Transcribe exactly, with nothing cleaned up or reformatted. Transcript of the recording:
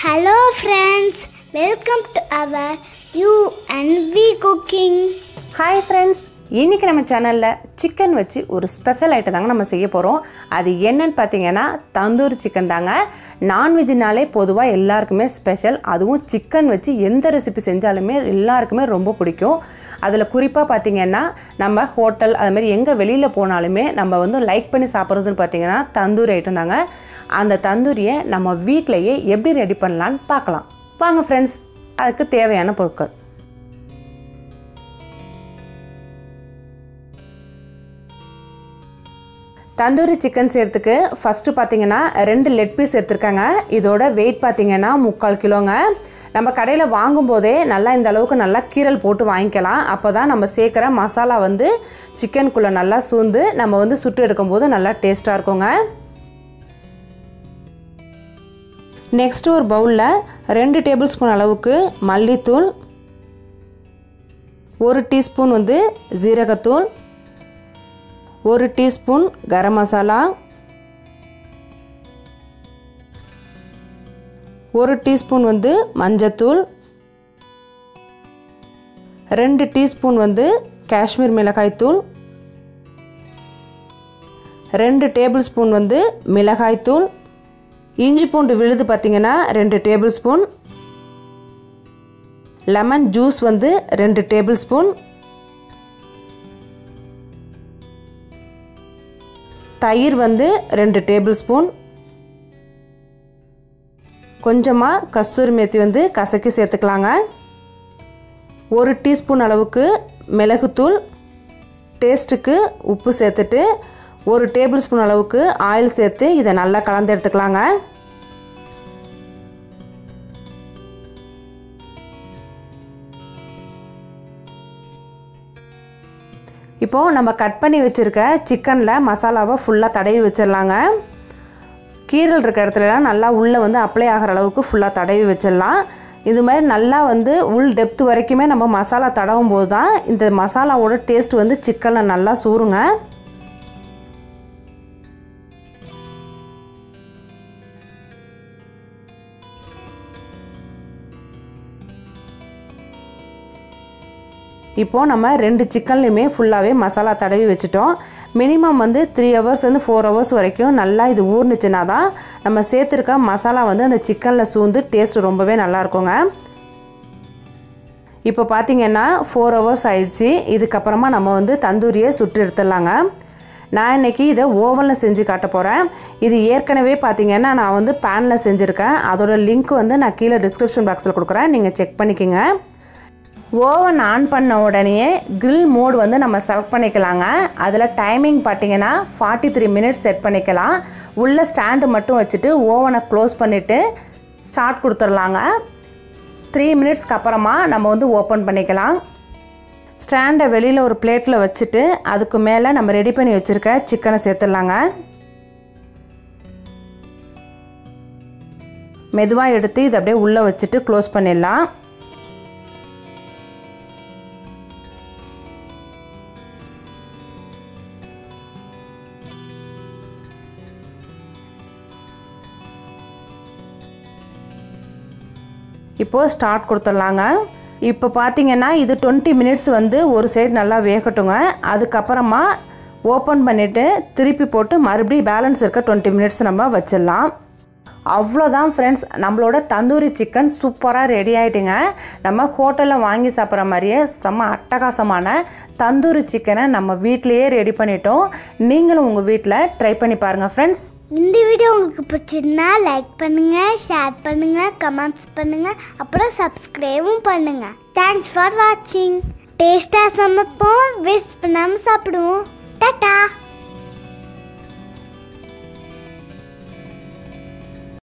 Hello friends, welcome to our U and V Cooking. Hi friends, இன்னைக்கு நம்ம சேனல்ல chicken வச்சு ஒரு ஸ்பெஷல் ஐட்டம் தாங்க நம்ம செய்ய போறோம். அது என்னன்னு பாத்தீங்கன்னா தந்தூரி chicken தாங்க. நான்வெஜ்னாலே பொதுவா எல்லாருக்குமே ஸ்பெஷல். அதுவும் chicken வச்சு எந்த ரெசிபி செஞ்சாலுமே எல்லாருக்குமே ரொம்ப பிடிக்கும். அதுல குறிப்பா பாத்தீங்கன்னா நம்ம ஹோட்டல் அதே மாதிரி எங்க வெளியில போனாலுமே நம்ம வந்து லைக் பண்ணி சாப்பிறதுன்னு பாத்தீங்கன்னா தந்தூரி ஐட்டம் தாங்க. அந்த தந்தூரியை நம்ம வீட்லயே எப்படி ரெடி பண்ணலாம்னு பார்க்கலாம். வாங்க ஃப்ரெண்ட்ஸ், அதுக்கு தேவையான பொருட்கள் தந்தூரி chicken சேர்த்துக்கு ஃபர்ஸ்ட் பாத்தீங்கன்னா ரெண்டு லெக் பீஸ் எடுத்துக்கங்க. இதோட weight பாத்தீங்கன்னா முக்கால் கிலோங்க. நம்ம கடையில வாங்கும்போதே நல்லா இந்த அளவுக்கு நல்லா கீரல் போட்டு வாங்கிக்கலாம். அப்பதான் நம்ம சேக்கற மசாலா வந்து chicken குள்ள நல்லா சூந்து நம்ம வந்து சுட்டு எடுக்கும்போது நல்லா டேஸ்டா இருக்கும்ங்க. நெக்ஸ்ட் ஒரு பவுல்ல ரெண்டு டேபிள்ஸ்பூன் அளவுக்கு மல்லித்தூள், ஒரு டீஸ்பூன் வந்து ஜீரகத்தூள், ஒரு டீஸ்பூன் garam masala, ஒரு டீஸ்பூன் வந்து மஞ்சத்தூள், ரெண்டு டீஸ்பூன் வந்து kashmir melagai தூள், ரெண்டு டேபிள்ஸ்பூன் வந்து மிளகாய் தூள், இஞ்சி பூண்டு விழுது பாத்தீங்கன்னா ரெண்டு டேபிள்ஸ்பூன், லெமன் ஜூஸ் வந்து ரெண்டு டேபிள்ஸ்பூன், Tayir வந்து ரெண்டு டேபிள்ஸ்பூன், கொஞ்சமா கஸ்தூரி மெத்தி வந்து கசக்கி சேர்த்துக்கலாங்க, ஒரு டீஸ்பூன் அளவுக்கு மிளகுத்தூள், டேஸ்ட்டுக்கு உப்பு சேர்த்துட்டு ஒரு டேபிள்ஸ்பூன் அளவுக்கு ஆயில் சேர்த்து இத நல்லா கலந்து எடுத்துக்கலாங்க. இப்போ நம்ம கட் பண்ணி வச்சிருக்க சிக்கன்ல மசாலாவை ஃபுல்லா தடவி வச்சிரலாங்க. கீரல் இருக்க இடத்துலலாம் நல்லா உள்ள வந்து அப்ளை ஆகற அளவுக்கு ஃபுல்லா தடவி வச்சிரலாம். இது மாதிரி நல்லா வந்து உள் டெப்த் வரைக்கும் நம்ம மசாலா தடவும்போது தான் இந்த மசாலாவோட டேஸ்ட் வந்து சிக்கன்ல நல்லா சூறுங்க. இப்போ நம்ம ரெண்டு சிக்கன்லயுமே ஃபுல்லாவே மசாலா தடவி வச்சிட்டோம். மினிமம் வந்து three hours இருந்து four hours வரைக்கும் நல்லா இது ஊர்ந்துச்சுனா தான் நம்ம சேர்த்திருக்க மசாலா வந்து அந்த சிக்கன்ல சூந்து டேஸ்ட் ரொம்பவே நல்லா இருக்கும்ங்க. இப்போ பாத்தீங்கன்னா four hours ஆயிடுச்சு. இதுக்கு அப்புறமா நம்ம வந்து தந்தூரியை சுட்டு எடுத்துடலாங்க. நான் இன்னைக்கு இத ஓவன்ல செஞ்சு காட்ட போறேன். இது ஏற்கனவே பாத்தீங்கன்னா நான் வந்து panல செஞ்சிருக்கேன். அதோட லிங்க் வந்து நான் கீழே டிஸ்கிரிப்ஷன் பாக்ஸ்ல கொடுக்கறேன், நீங்க செக் பண்ணிக்கங்க. ஓவன் ஆன் பண்ண உடனே grill மோட் வந்து நம்ம செலக்ட் பண்ணிக்கலாங்க. அதுல டைமிங் பாத்தீங்கன்னா forty-three minutes செட் பண்ணிக்கலாம். உள்ள ஸ்டாண்ட் மட்டும் வச்சிட்டு ஓவனை க்ளோஸ் பண்ணிட்டு ஸ்டார்ட் கொடுத்துறலாங்க. three minutesக்கு அப்புறமா நம்ம வந்து ஓபன் பண்ணிக்கலாம். ஸ்டாண்டை வெளியில ஒரு பிளேட்ல வச்சிட்டு அதுக்கு மேல நம்ம ரெடி பண்ணி வச்சிருக்க சிக்கனை சேர்த்துறலாங்க. மெதுவா எடுத்து இத அப்படியே உள்ள வச்சிட்டு க்ளோஸ் பண்ணிடலாம். இப்போ ஸ்டார்ட் கொடுத்துடலாங்க. இப்போ பார்த்தீங்கன்னா இது twenty minutes வந்து ஒரு சைடு நல்லா வேகட்டுங்க. அதுக்கப்புறமா ஓப்பன் பண்ணிவிட்டு திருப்பி போட்டு மறுபடியும் பேலன்ஸ் இருக்க twenty minutes நம்ம வச்சிடலாம். அவ்வளோதான் ஃப்ரெண்ட்ஸ், நம்மளோட தந்தூரி சிக்கன் சூப்பராக ரெடி ஆகிட்டுங்க. நம்ம ஹோட்டலில் வாங்கி சாப்பிட்ற மாதிரியே செம்ம அட்டகாசமான தந்தூரி சிக்கனை நம்ம வீட்லேயே ரெடி பண்ணிட்டோம். நீங்களும் உங்கள் வீட்டில் ட்ரை பண்ணி பாருங்கள் ஃப்ரெண்ட்ஸ். இந்த வீடியோ உங்களுக்கு பிடிச்சிருந்தா லைக் பண்ணுங்க, ஷேர் பண்ணுங்க, கமெண்ட்ஸ் பண்ணுங்க, அப்புறம் சப்ஸ்கிரைபும் பண்ணுங்க. தேங்க்ஸ் ஃபார் வாட்சிங். டேஸ்டா சமைப்போம், வேஸ்ட் பண்ணாம சாப்பிடுவோம். டாடா.